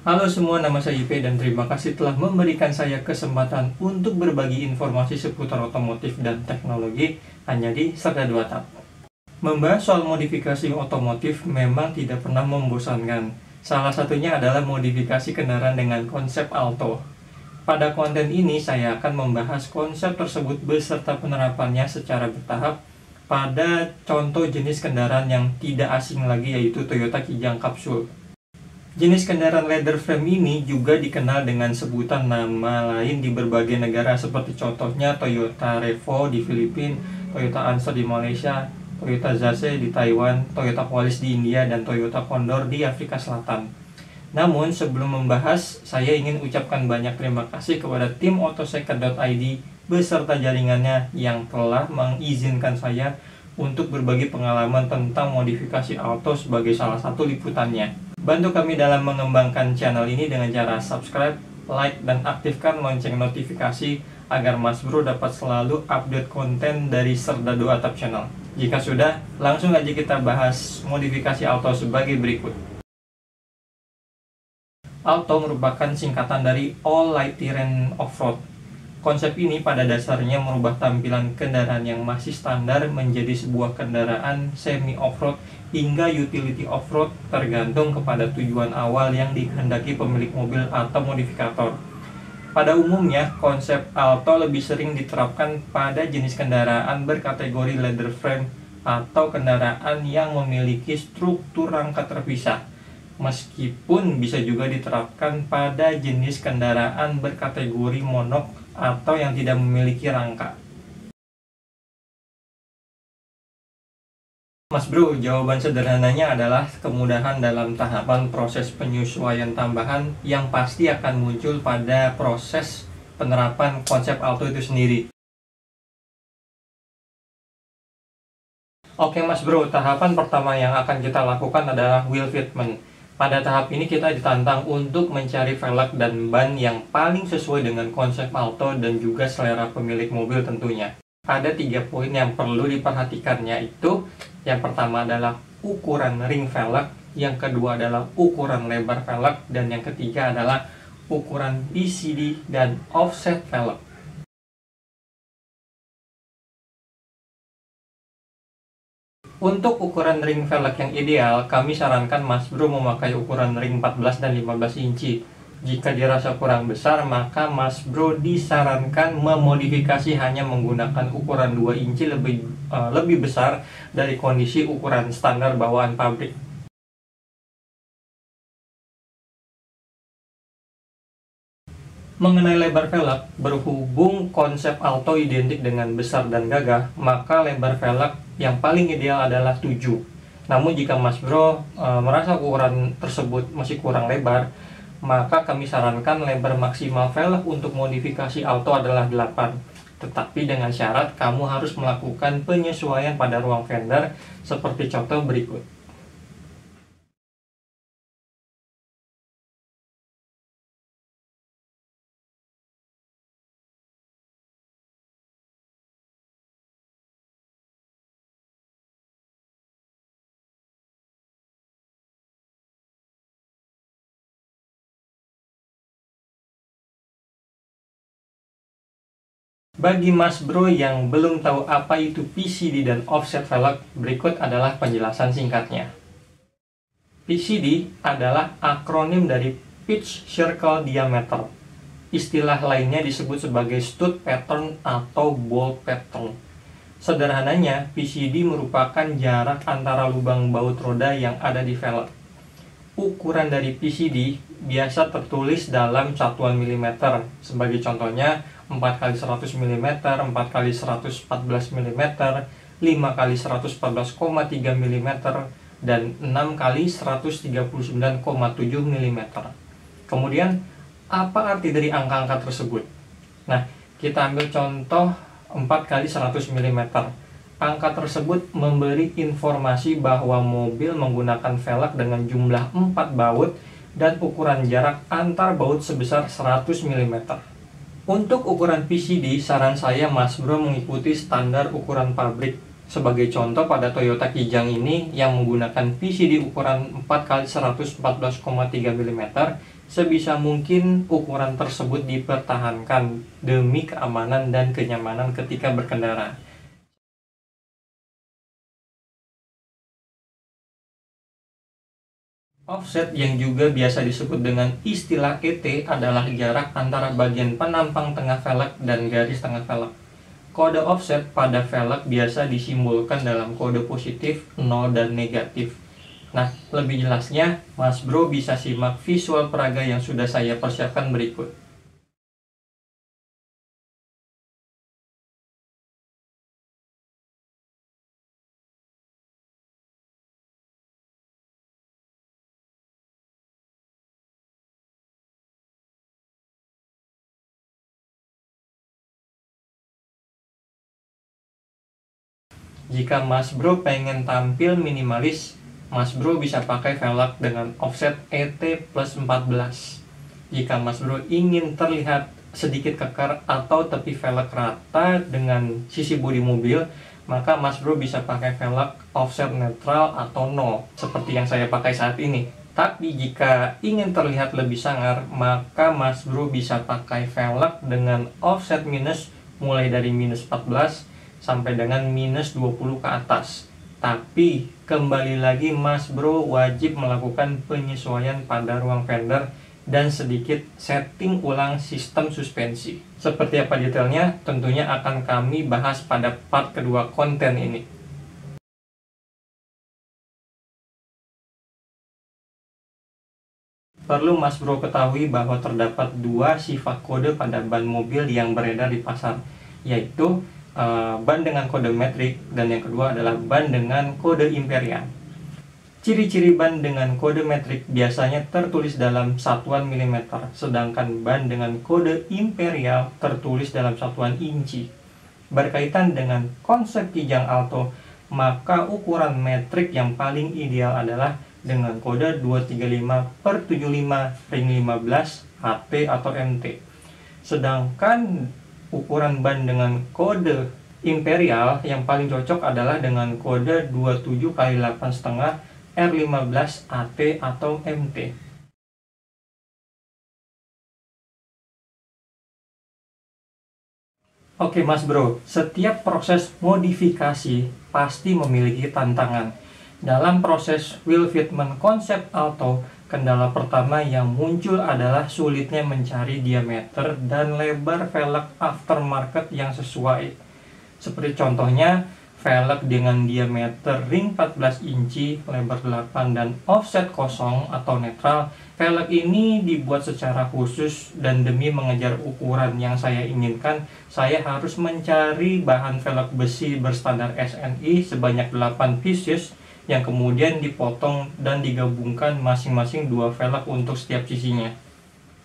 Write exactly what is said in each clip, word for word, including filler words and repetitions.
Halo semua, nama saya Y P dan terima kasih telah memberikan saya kesempatan untuk berbagi informasi seputar otomotif dan teknologi hanya di Serdadu Atap. Membahas soal modifikasi otomotif memang tidak pernah membosankan. Salah satunya adalah modifikasi kendaraan dengan konsep auto. Pada konten ini saya akan membahas konsep tersebut beserta penerapannya secara bertahap pada contoh jenis kendaraan yang tidak asing lagi, yaitu Toyota Kijang kapsul. Jenis kendaraan leather frame ini juga dikenal dengan sebutan nama lain di berbagai negara, seperti contohnya Toyota Revo di Filipina, Toyota Unser di Malaysia, Toyota Zace di Taiwan, Toyota Qualis di India, dan Toyota Condor di Afrika Selatan. Namun sebelum membahas, saya ingin ucapkan banyak terima kasih kepada tim otoseken dot i d beserta jaringannya yang telah mengizinkan saya untuk berbagi pengalaman tentang modifikasi auto sebagai salah satu liputannya. Bantu kami dalam mengembangkan channel ini dengan cara subscribe, like, dan aktifkan lonceng notifikasi agar Mas Bro dapat selalu update konten dari Serdadu Atap Channel. Jika sudah, langsung aja kita bahas modifikasi auto sebagai berikut. Auto merupakan singkatan dari All Light Terrain Off-Road. Konsep ini pada dasarnya merubah tampilan kendaraan yang masih standar menjadi sebuah kendaraan semi off-road hingga utility off-road, tergantung kepada tujuan awal yang dikehendaki pemilik mobil atau modifikator. Pada umumnya, konsep auto lebih sering diterapkan pada jenis kendaraan berkategori leather frame atau kendaraan yang memiliki struktur rangka terpisah. Meskipun bisa juga diterapkan pada jenis kendaraan berkategori monok atau yang tidak memiliki rangka. Mas Bro, jawaban sederhananya adalah kemudahan dalam tahapan proses penyesuaian tambahan yang pasti akan muncul pada proses penerapan konsep auto itu sendiri. Oke Mas Bro, tahapan pertama yang akan kita lakukan adalah wheel fitment. Pada tahap ini kita ditantang untuk mencari velg dan ban yang paling sesuai dengan konsep auto dan juga selera pemilik mobil tentunya. Ada tiga poin yang perlu diperhatikan, yaitu yang pertama adalah ukuran ring velg, yang kedua adalah ukuran lebar velg, dan yang ketiga adalah ukuran P C D dan offset velg. Untuk ukuran ring velg yang ideal, kami sarankan Mas Bro memakai ukuran ring empat belas dan lima belas inci. Jika dirasa kurang besar, maka Mas Bro disarankan memodifikasi hanya menggunakan ukuran dua inci lebih, uh, lebih besar dari kondisi ukuran standar bawaan pabrik. Mengenai lebar velg, berhubung konsep auto identik dengan besar dan gagah, maka lebar velg yang paling ideal adalah tujuh. Namun jika Mas Bro e, merasa ukuran tersebut masih kurang lebar, maka kami sarankan lebar maksimal velg untuk modifikasi auto adalah delapan. Tetapi dengan syarat kamu harus melakukan penyesuaian pada ruang fender seperti contoh berikut. Bagi Mas Bro yang belum tahu apa itu P C D dan offset velg, berikut adalah penjelasan singkatnya. P C D adalah akronim dari Pitch Circle Diameter. Istilah lainnya disebut sebagai stud pattern atau bolt pattern. Sederhananya, P C D merupakan jarak antara lubang baut roda yang ada di velg. ukuran dari P C D biasa tertulis dalam satuan milimeter. Sebagai contohnya empat kali seratus milimeter, empat kali seratus empat belas milimeter, lima kali seratus empat belas koma tiga milimeter, dan enam kali seratus tiga puluh sembilan koma tujuh milimeter. Kemudian apa arti dari angka-angka tersebut? Nah, kita ambil contoh empat kali seratus milimeter. Angka tersebut memberi informasi bahwa mobil menggunakan velg dengan jumlah empat baut dan ukuran jarak antar baut sebesar seratus milimeter. Untuk ukuran P C D, saran saya Mas Bro mengikuti standar ukuran pabrik. Sebagai contoh, pada Toyota Kijang ini yang menggunakan P C D ukuran empat kali seratus empat belas koma tiga milimeter, sebisa mungkin ukuran tersebut dipertahankan demi keamanan dan kenyamanan ketika berkendara. Offset yang juga biasa disebut dengan istilah E T adalah jarak antara bagian penampang tengah velg dan garis tengah velg. Kode offset pada velg biasa disimbolkan dalam kode positif, nol, dan negatif. Nah, lebih jelasnya, Mas Bro bisa simak visual peraga yang sudah saya persiapkan berikut. Jika Mas Bro pengen tampil minimalis, Mas Bro bisa pakai velg dengan offset E T plus empat belas. Jika Mas Bro ingin terlihat sedikit kekar atau tepi velg rata dengan sisi bodi mobil, maka Mas Bro bisa pakai velg offset netral atau nol, seperti yang saya pakai saat ini. Tapi jika ingin terlihat lebih sangar, maka Mas Bro bisa pakai velg dengan offset minus, mulai dari minus empat belas, sampai dengan minus dua puluh ke atas. Tapi kembali lagi Mas Bro wajib melakukan penyesuaian pada ruang fender dan sedikit setting ulang sistem suspensi. Seperti apa detailnya tentunya akan kami bahas pada part kedua konten ini. Perlu Mas Bro ketahui bahwa terdapat dua sifat kode pada ban mobil yang beredar di pasar, yaitu Uh, ban dengan kode metrik, dan yang kedua adalah ban dengan kode imperial. Ciri-ciri ban dengan kode metrik biasanya tertulis dalam satuan milimeter, sedangkan ban dengan kode imperial tertulis dalam satuan inci. Berkaitan dengan konsep Kijang Alto, maka ukuran metrik yang paling ideal adalah dengan kode dua tiga lima per tujuh lima ring lima belas H T atau M T. Sedangkan ukuran ban dengan kode imperial yang paling cocok adalah dengan kode dua puluh tujuh kali delapan setengah R lima belas A T atau M T. Oke Mas Bro, setiap proses modifikasi pasti memiliki tantangan. Dalam proses wheel fitment konsep Alto, kendala pertama yang muncul adalah sulitnya mencari diameter dan lebar velg aftermarket yang sesuai. Seperti contohnya, velg dengan diameter ring empat belas inci, lebar delapan, dan offset kosong atau netral. Velg ini dibuat secara khusus dan demi mengejar ukuran yang saya inginkan, saya harus mencari bahan velg besi berstandar S N I sebanyak delapan pieces, yang kemudian dipotong dan digabungkan masing-masing dua velg untuk setiap sisinya.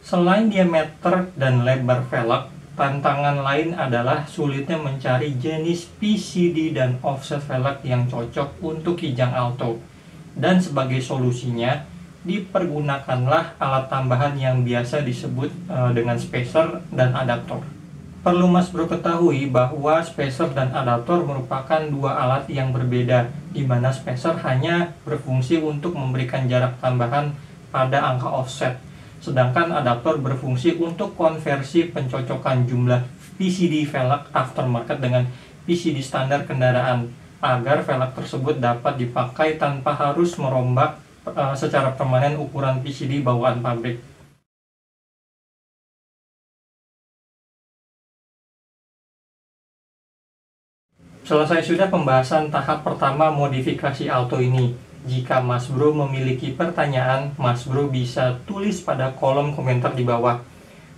Selain diameter dan lebar velg, tantangan lain adalah sulitnya mencari jenis P C D dan offset velg yang cocok untuk Kijang Alto. Dan sebagai solusinya, dipergunakanlah alat tambahan yang biasa disebut uh, dengan spacer dan adaptor. Perlu Mas Bro ketahui bahwa spacer dan adaptor merupakan dua alat yang berbeda, di mana spacer hanya berfungsi untuk memberikan jarak tambahan pada angka offset, sedangkan adaptor berfungsi untuk konversi pencocokan jumlah P C D velg aftermarket dengan P C D standar kendaraan, agar velg tersebut dapat dipakai tanpa harus merombak uh, secara permanen ukuran P C D bawaan pabrik. Selesai sudah pembahasan tahap pertama modifikasi Alto ini. Jika Mas Bro memiliki pertanyaan, Mas Bro bisa tulis pada kolom komentar di bawah.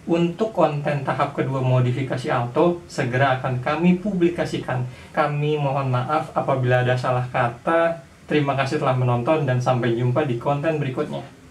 Untuk konten tahap kedua modifikasi auto, segera akan kami publikasikan. Kami mohon maaf apabila ada salah kata. Terima kasih telah menonton dan sampai jumpa di konten berikutnya.